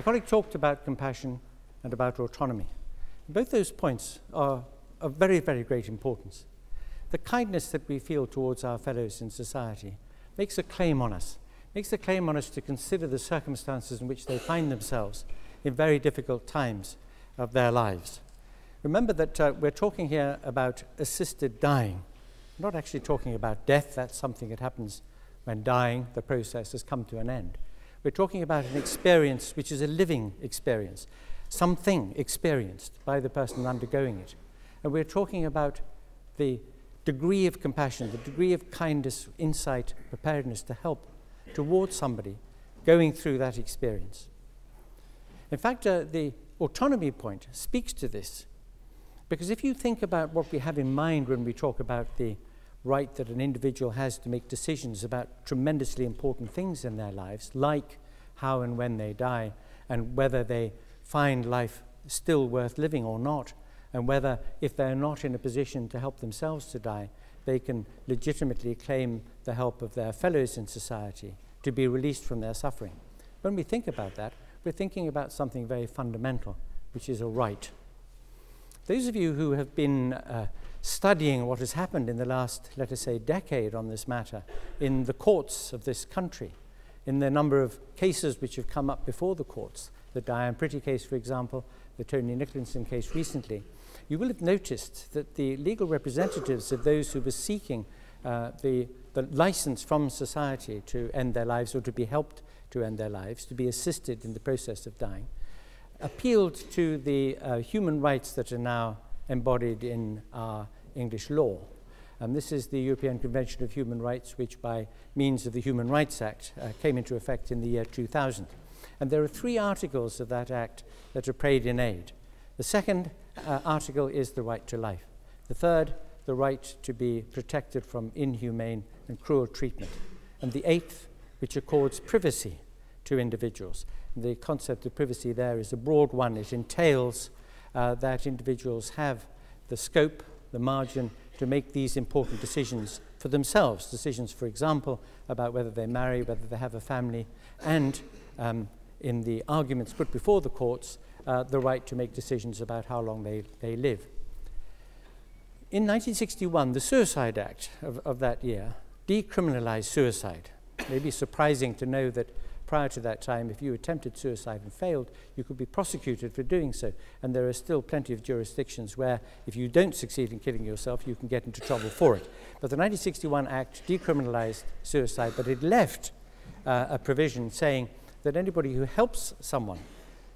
My colleague talked about compassion and about autonomy. Both those points are of very, very great importance. The kindness that we feel towards our fellows in society makes a claim on us, to consider the circumstances in which they find themselves in very difficult times of their lives. Remember that we're talking here about assisted dying. We're not actually talking about death. That's something that happens when dying, the process has come to an end. We're talking about an experience which is a living experience, something experienced by the person undergoing it. And we're talking about the degree of compassion, the degree of kindness, insight, preparedness to help towards somebody going through that experience. In fact, the autonomy point speaks to this, because if you think about what we have in mind when we talk about the right that an individual has to make decisions about tremendously important things in their lives, like how and when they die, and whether they find life still worth living or not, and whether, if they're not in a position to help themselves to die, they can legitimately claim the help of their fellows in society to be released from their suffering. When we think about that, we're thinking about something very fundamental, which is a right. Those of you who have been studying what has happened in the last, let us say, decade on this matter in the courts of this country, in the number of cases which have come up before the courts, the Diane Pretty case, for example, the Tony Nicholson case recently, you will have noticed that the legal representatives of those who were seeking the license from society to end their lives, or to be helped to end their lives, to be assisted in the process of dying, appealed to the human rights that are now embodied in our English law. And this is the European Convention of Human Rights, which by means of the Human Rights Act came into effect in the year 2000. And there are three articles of that act that are prayed in aid. The second article is the right to life. The third, the right to be protected from inhumane and cruel treatment. And the eighth, which accords privacy to individuals. And the concept of privacy there is a broad one. It entails that individuals have the scope, the margin, to make these important decisions for themselves. Decisions, for example, about whether they marry, whether they have a family, and in the arguments put before the courts, the right to make decisions about how long they live. In 1961, the Suicide Act of that year decriminalized suicide. It may be surprising to know that prior to that time, if you attempted suicide and failed, you could be prosecuted for doing so. And there are still plenty of jurisdictions where, if you don't succeed in killing yourself, you can get into trouble for it. But the 1961 Act decriminalized suicide, but it left a provision saying that anybody who helps someone,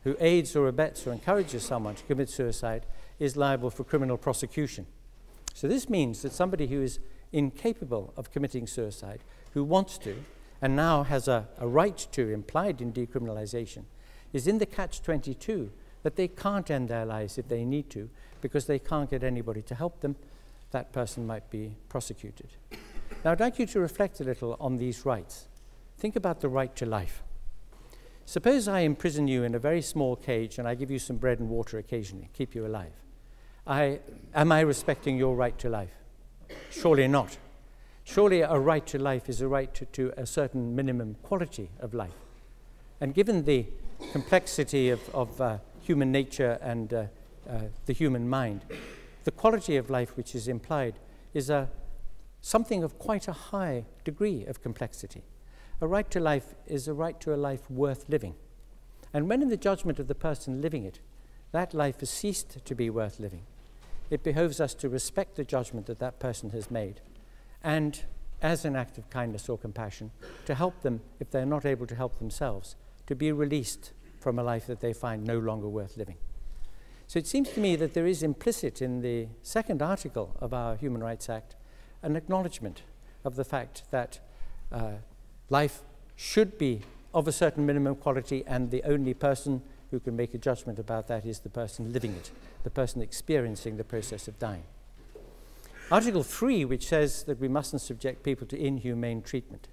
who aids or abets or encourages someone to commit suicide, is liable for criminal prosecution. So this means that somebody who is incapable of committing suicide, who wants to, and now has a right to, implied in decriminalization, is in the catch-22 that they can't end their lives if they need to, because they can't get anybody to help them. That person might be prosecuted. Now, I'd like you to reflect a little on these rights. Think about the right to life. Suppose I imprison you in a very small cage and I give you some bread and water occasionally, keep you alive. Am I respecting your right to life? Surely not. Surely a right to life is a right to a certain minimum quality of life. And given the complexity of human nature and the human mind, the quality of life which is implied is something of quite a high degree of complexity. A right to life is a right to a life worth living. And when in the judgment of the person living it, that life has ceased to be worth living, it behoves us to respect the judgment that that person has made, and as an act of kindness or compassion, to help them, if they're not able to help themselves, to be released from a life that they find no longer worth living. So it seems to me that there is implicit in the second article of our Human Rights Act an acknowledgement of the fact that life should be of a certain minimum quality, and the only person who can make a judgment about that is the person living it, the person experiencing the process of dying. Article 3, which says that we mustn't subject people to inhumane treatment.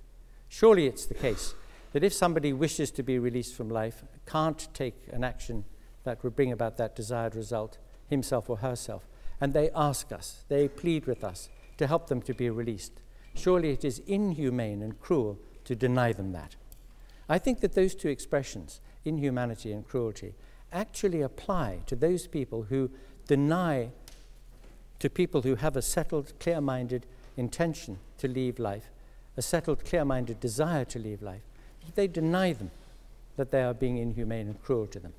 Surely it's the case that if somebody wishes to be released from life, can't take an action that would bring about that desired result, himself or herself, and they ask us, they plead with us to help them to be released, surely it is inhumane and cruel to deny them that. I think that those two expressions, inhumanity and cruelty actually apply to those people who deny to people who have a settled, clear-minded intention to leave life, a settled, clear-minded desire to leave life. They deny them that they are being inhumane and cruel to them.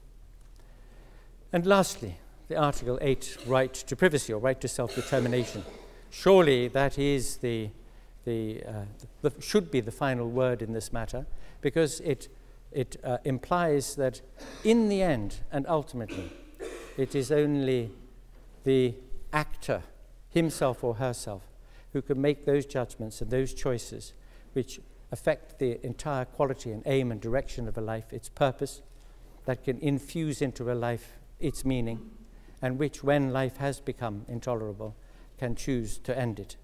And lastly, the Article 8 right to privacy or right to self-determination. Surely that is should be the final word in this matter, because it implies that in the end and ultimately it is only the actor, himself or herself, who can make those judgments and those choices which affect the entire quality and aim and direction of a life, its purpose, that can infuse into a life its meaning, and which, when life has become intolerable, can choose to end it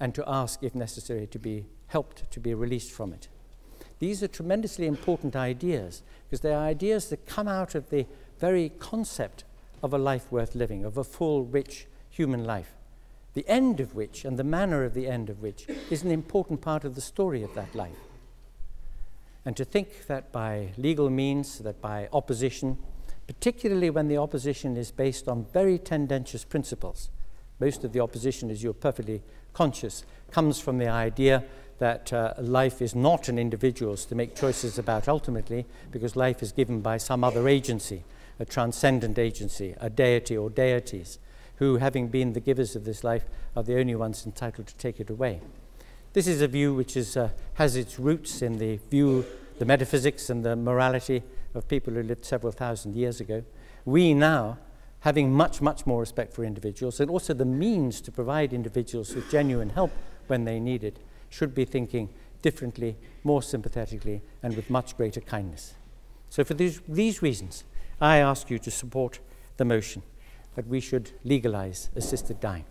and to ask, if necessary, to be helped, to be released from it. These are tremendously important ideas, because they are ideas that come out of the very concept of a life worth living, of a full, rich human life, the end of which and the manner of the end of which is an important part of the story of that life. And to think that by legal means, that by opposition, particularly when the opposition is based on very tendentious principles, most of the opposition, as you're perfectly conscious, comes from the idea that life is not an individual's to make choices about ultimately, because life is given by some other agency, a transcendent agency, a deity or deities, who, having been the givers of this life, are the only ones entitled to take it away. This is a view which has its roots in the view, the metaphysics and the morality of people who lived several thousand years ago. We now, having much, much more respect for individuals and also the means to provide individuals with genuine help when they need it, should be thinking differently, more sympathetically, and with much greater kindness. So for these reasons, I ask you to support the motion that we should legalize assisted dying.